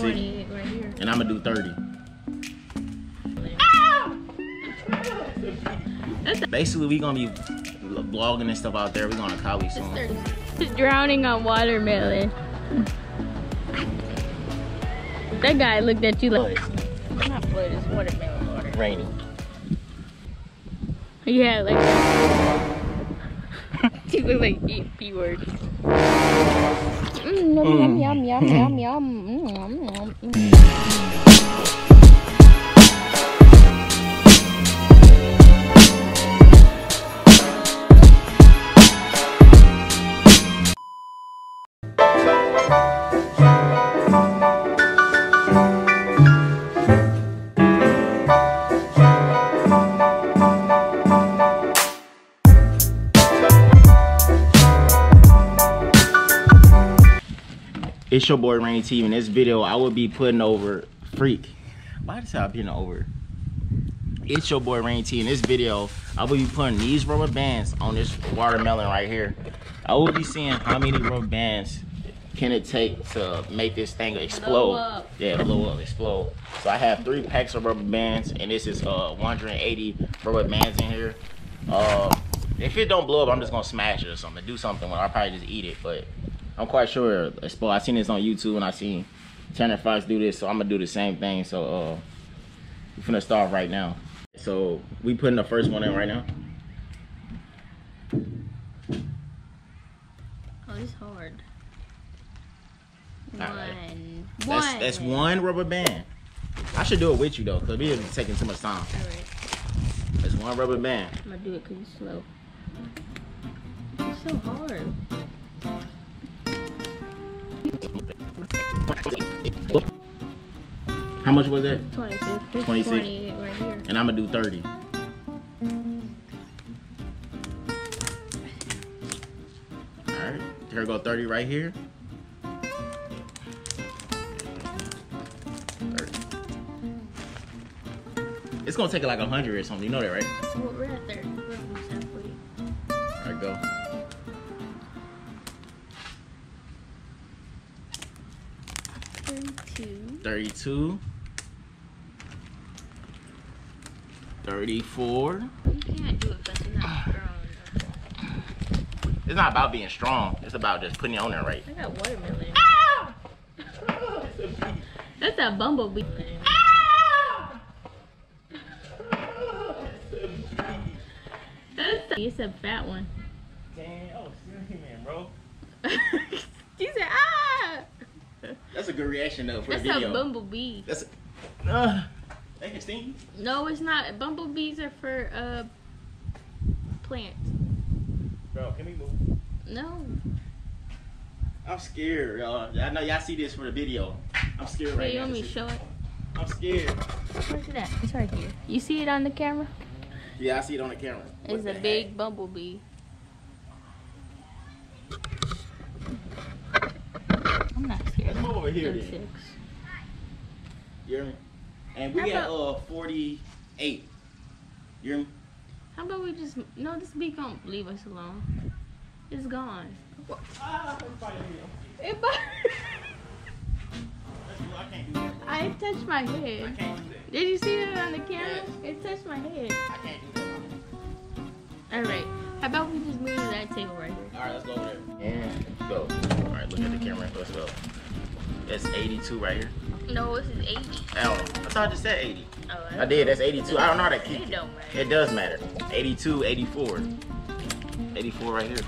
28 right here. And I'm gonna do 30. Basically, we gonna be vlogging and stuff out there. We gonna call you soon. Just drowning on watermelon. That guy looked at you like, it's not blood, it's watermelon water. Rainy. Yeah, like that. You look like eat P-words. Yum, yum, yum, yum, yum, yum, yum, yum, yum. It's your boy Rainey T. In this video, I will be putting over freak. Why does I been over? It's your boy Rainey T. In this video, I will be putting these rubber bands on this watermelon right here. I will be seeing how many rubber bands can it take to make this thing explode. Blow up. Yeah, blow up, explode. So I have 3 packs of rubber bands, and this is 180 rubber bands in here. If it don't blow up, I'm just gonna smash it or something. Do something. I'll probably just eat it, but. I'm quite sure I seen this on YouTube and I seen Tanner Fox do this, so I'm gonna do the same thing. So we're finna start right now. So we putting the first one in right now. Oh, it's hard. One. That's one rubber band. I should do it with you though, cause we are taking too much time. All right. That's one rubber band. I'm gonna do it cause you're slow. It's so hard. How much was that? 26. 28 right here. And I'm gonna do 30. All right, here go 30 right here. 30. It's gonna take like 100 or something. You know that, right? Well, we're at 30. We're almost halfway. All right, go. Two, 34. You can't do it because you're not strong. It's not about being strong. It's about just putting it on there right. I got watermelon. Ah! That's a bumblebee. Ah! That's a, it's a fat one. Damn, oh, excuse me, man, bro. You said ah. That's a good reaction though for a video. That's a bumblebee. That's a, they can sting you? No, it's not. Bumblebees are for plants. Bro, can we move? No. I'm scared, y'all. I know y'all see this for the video. I'm scared right now. You want me to show it? I'm scared. Where's it at? It's right here. You see it on the camera? Yeah, I see it on the camera. It's a big bumblebee. I'm not scared. Let's move over here then. You hear me? And we at 48. You hear me? How about we just this bee don't leave us alone. It's gone. I touched my head. I can't do that. Did you see that on the camera? Yeah. It touched my head. I can't do that. Alright. How about we just move to that table right here? Alright, let's go over there. Yeah, let's go. Alright, look at the camera. Let's go. That's 82 right here. No, this is 80. Oh, I thought I just said 80. Oh, I did. That's 82. I don't know how that keeps it. Don't matter. It does matter. 82, 84. 84 right here.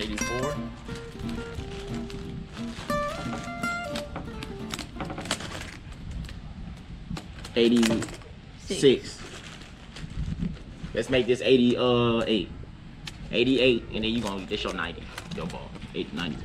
84. 86. Let's make this 88. 88, and then you're gonna get this your 90. Your ball. 90.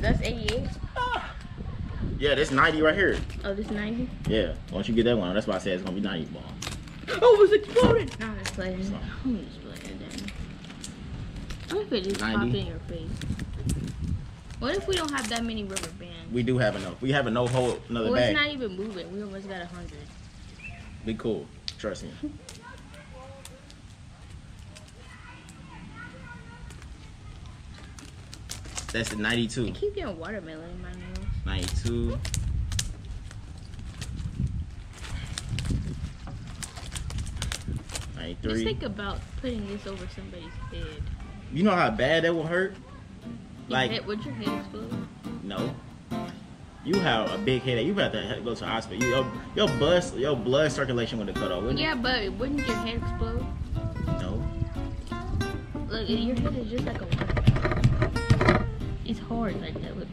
That's 88? Yeah, that's 90 right here. Oh, this 90? Yeah. Once you get that one, that's why I said it's gonna be 90 ball. Oh, it's exploded! No, that's later. I'm gonna just lay it down. What if it just popped in your face? What if we don't have that many rubber bands? We do have enough. We have enough whole another bag. Well, it's not even moving. We almost got 100. Be cool. Trust me. That's the 92. I keep getting watermelon in my nails. 92. Just think about putting this over somebody's head. You know how bad that will hurt? Would your head explode? No. You have a big headache. You about to go to the hospital. Your blood circulation would have cut off, wouldn't it? Yeah, but wouldn't your head explode? No. Look, your head is just like a watermelon. It's hard like that. Look.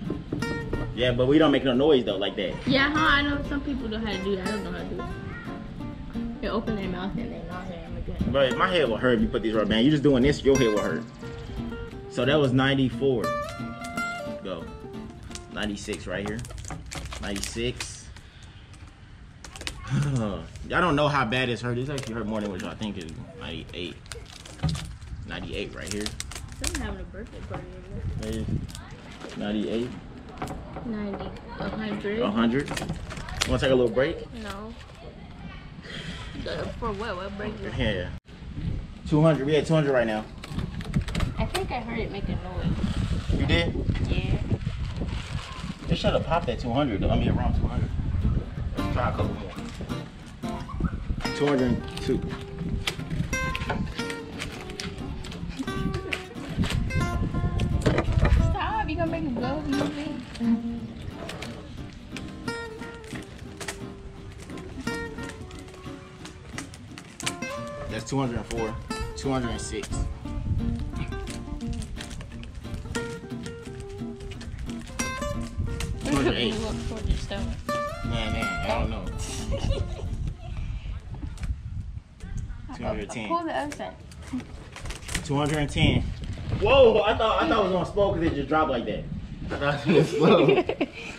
Yeah, but we don't make no noise though like that. Yeah, huh? I know some people know how to do that. I don't know how to do it. They open their mouth and they're not here. Bro, if my head will hurt if you put these rubber bands. You just doing this, your head will hurt. So that was 94. Go. 96 right here. 96. Y'all don't know how bad it's hurt. It's actually hurt more than what y'all think it is. 98. 98 right here. Someone having a birthday party over there. 98. 90. 100. 100. You want to take a little break? No. For what? What break? Yeah. 200. We at 200 right now. I think I heard it make a noise. You did? Yeah. It should have popped at 200 though. I mean around 200. Let's try a couple more. 202. Stop! You gonna make a blow music? That's 204, 206. You look for your stomach. Man, I don't know. 210. Pull the other side. 210. Whoa! I thought it was gonna explode because it just dropped like that. I thought it was gonna explode.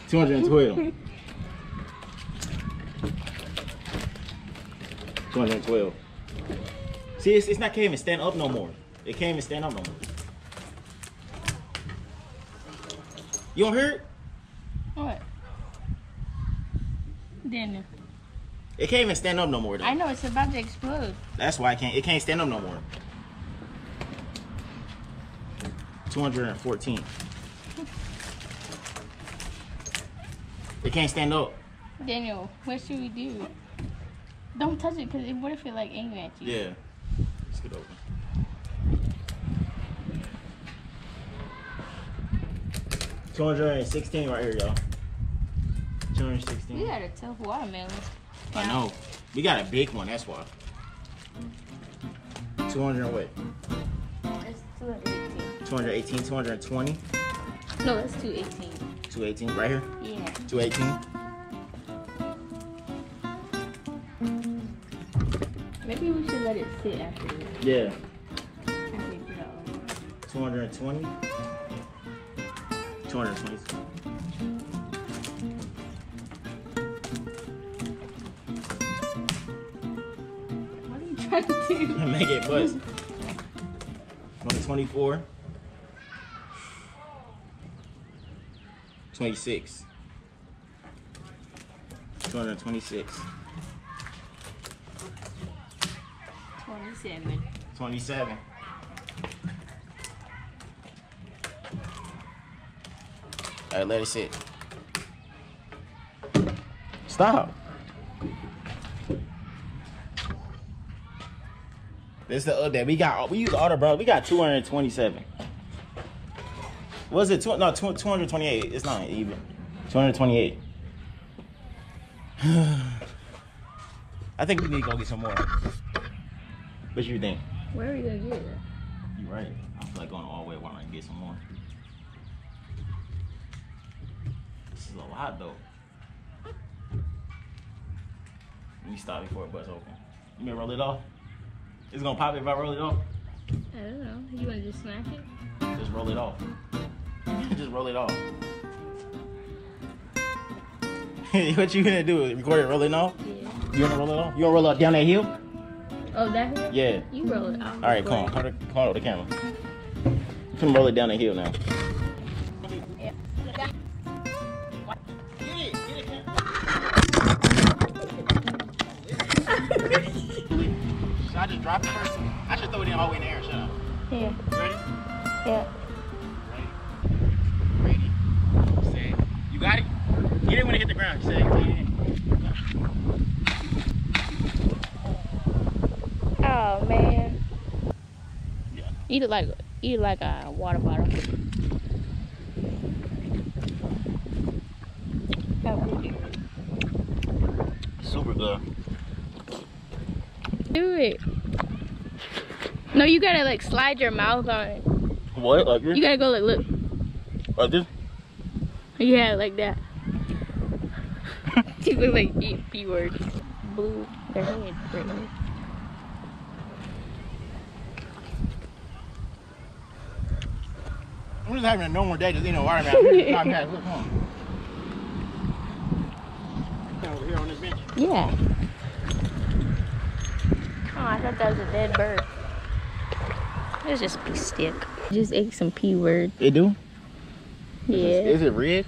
212. 212. See, it's not can't even stand up no more. It can't even stand up no more. You don't hear it? What? Daniel. It can't even stand up no more though. I know, it's about to explode. That's why it can't stand up no more. 214. It can't stand up. Daniel, what should we do? Don't touch it, because what if it like angry at you? Yeah. Let's get over. 216 right here, y'all. 216. We got a tough watermelon. I know. We got a big one, that's why. 200 what? That's 218. 218, 220. No, that's 218. 218 right here? Yeah. 218. Maybe we should let it sit after this. Yeah. 220. 220. What are you trying to do? Make it buzz. 124. 26. 226. 27. 27. 227. Alright, let it sit. Stop. This is the update. We used all the bro. We got 227. Was it two? No, 228. It's not even. 228. I think we need to go get some more. What you think? Where are you gonna get it? You right. I feel like going all the way while I get some more. This is a lot though. Let me stop before it busts open. You may roll it off. It's gonna pop if I roll it off. I don't know. You wanna just smack it? Just roll it off. Just roll it off. What you gonna do? Record it rolling off? Yeah. You wanna roll it off? You wanna roll it off down that hill? Oh, that hill? Yeah. You roll it off. All right, come on. Hold on the camera. You can roll it down the hill now. Yeah. Should I just drop it first? I should throw it in all the way in the air, should I? Yeah. Ready? Yeah. Ready? Eat it like a water bottle. Super good. Do it. No, you gotta like slide your mouth on it. What? Like this? You gotta go like look. Like this? Yeah, like that. She looks like deep P words. Blue their hands right now. We're just having a normal day just eating a watermelon. Look, come on. Over here on this bench. Yeah. Oh, I thought that was a dead bird. It's just a stick. Just ate some P word. It do? Yeah. Is it red?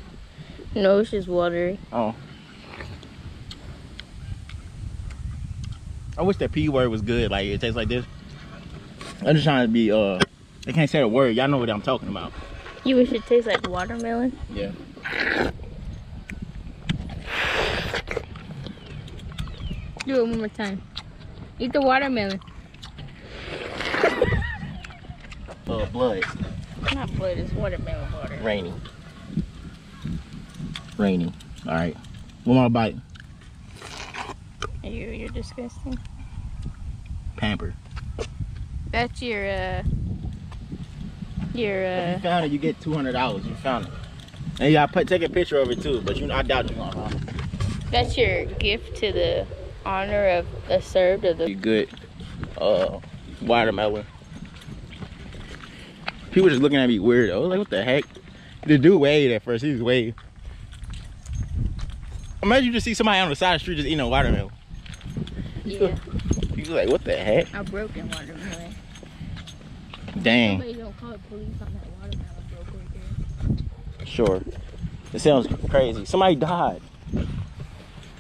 No, it's just watery. Oh. I wish that P word was good. Like, it tastes like this. I'm just trying to be, I can't say a word. Y'all know what I'm talking about. You wish it tastes like watermelon? Yeah. Do it one more time. Eat the watermelon. Blood. Not blood, it's watermelon water. Rainy. Rainy. Alright. One more bite. You're disgusting. Pampered. That's your. If you found it, you get $200. You found it. And y'all take a picture of it too, but you know, I doubt you're gonna find it. That's your gift to the honor of the served of the good watermelon. People just looking at me weird. I was like, what the heck? The dude waved at first. He was waved. Imagine you just see somebody on the side of the street just eating a watermelon. Yeah. You like, what the heck? A broken watermelon. Dang. Nobody don't call the police on that watermelon broke right there. Sure. It sounds crazy. Somebody died.